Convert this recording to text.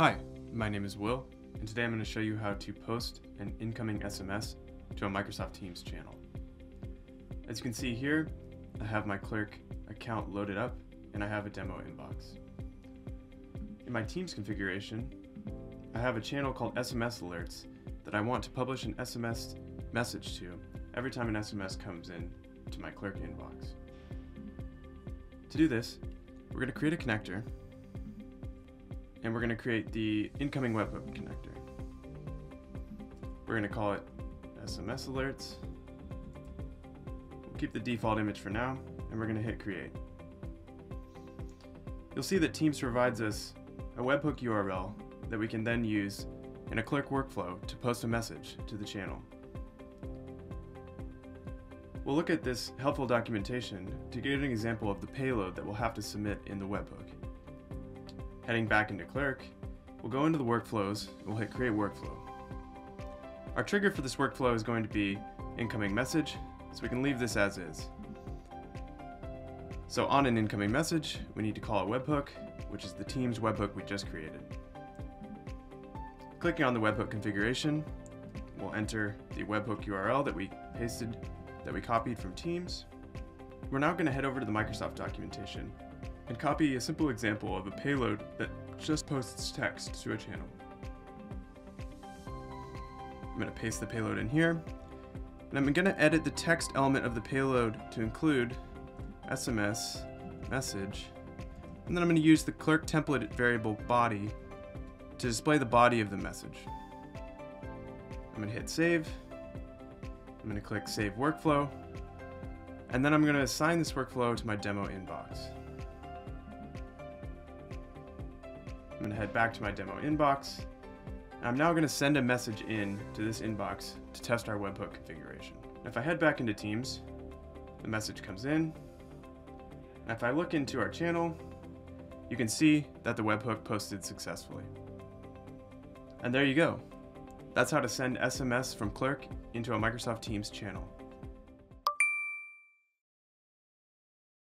Hi, my name is Will, and today I'm going to show you how to post an incoming SMS to a Microsoft Teams channel. As you can see here, I have my Clerk account loaded up, and I have a demo inbox. In my Teams configuration, I have a channel called SMS Alerts that I want to publish an SMS message to every time an SMS comes in to my Clerk inbox. To do this, we're going to create a connector, and we're going to create the incoming web hook connector. We're going to call it SMS Alerts. We'll keep the default image for now, and we're going to hit create. You'll see that Teams provides us a webhook URL that we can then use in a Clerk workflow to post a message to the channel. We'll look at this helpful documentation to get an example of the payload that we'll have to submit in the webhook. Heading back into Clerk, we'll go into the workflows and we'll hit Create Workflow. Our trigger for this workflow is going to be incoming message, so we can leave this as is. So on an incoming message, we need to call a webhook, which is the Teams webhook we just created. Clicking on the webhook configuration, we'll enter the webhook URL that we pasted, that we copied from Teams. We're now going to head over to the Microsoft documentation and copy a simple example of a payload that just posts text to a channel. I'm going to paste the payload in here, and I'm going to edit the text element of the payload to include SMS message, and then I'm going to use the Clerk template variable body to display the body of the message. I'm going to hit save. I'm going to click Save Workflow, and then I'm going to assign this workflow to my demo inbox. I'm going to head back to my demo inbox, and I'm now going to send a message in to this inbox to test our webhook configuration. If I head back into Teams, the message comes in, and if I look into our channel, you can see that the webhook posted successfully. And there you go. That's how to send SMS from Clerk into a Microsoft Teams channel.